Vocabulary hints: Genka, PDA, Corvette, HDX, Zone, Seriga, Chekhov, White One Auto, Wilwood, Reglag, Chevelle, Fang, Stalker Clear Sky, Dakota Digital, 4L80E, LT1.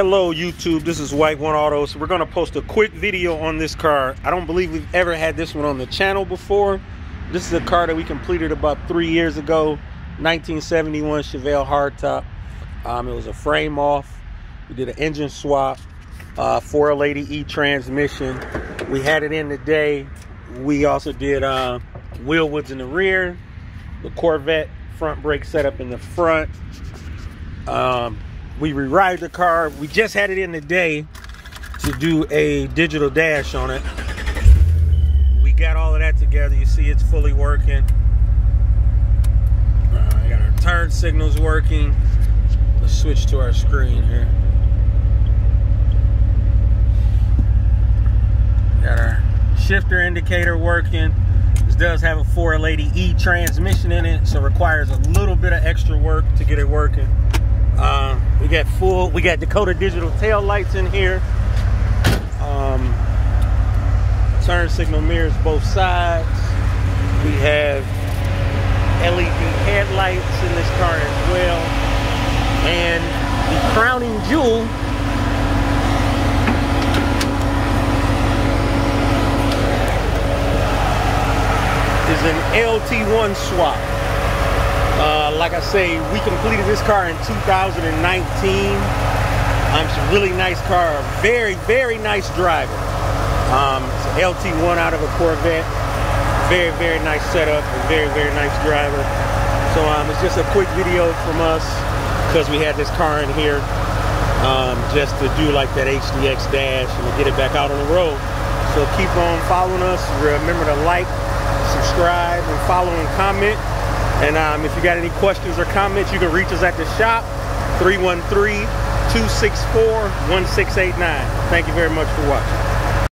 Hello YouTube, this is White One Auto. So we're gonna post a quick video on this car. I don't believe we've ever had this one on the channel before. This is a car that we completed about 3 years ago, 1971 Chevelle hardtop. It was a frame off. We did an engine swap, 4L80E transmission. We had it in today. We also did Wilwoods in the rear, the Corvette front brake setup in the front. We rewired the car. We just had it in today to do a digital dash on it. We got all of that together. You see it's fully working. We got our turn signals working. Let's switch to our screen here. Got our shifter indicator working. This does have a 4L80E transmission in it, so it requires a little bit of extra work to get it working. We got Dakota Digital tail lights in here. Turn signal mirrors both sides. We have LED headlights in this car as well. And the crowning jewel is an LT1 swap. Like I say, we completed this car in 2019. It's a really nice car, very, very nice driving. It's an LT1 out of a Corvette. Very, very nice setup, very, very nice driver. So it's just a quick video from us because we had this car in here just to do like that HDX dash and get it back out on the road. So keep on following us. Remember to like, subscribe, and follow and comment. And if you got any questions or comments, you can reach us at the shop, 313-264-1689. Thank you very much for watching.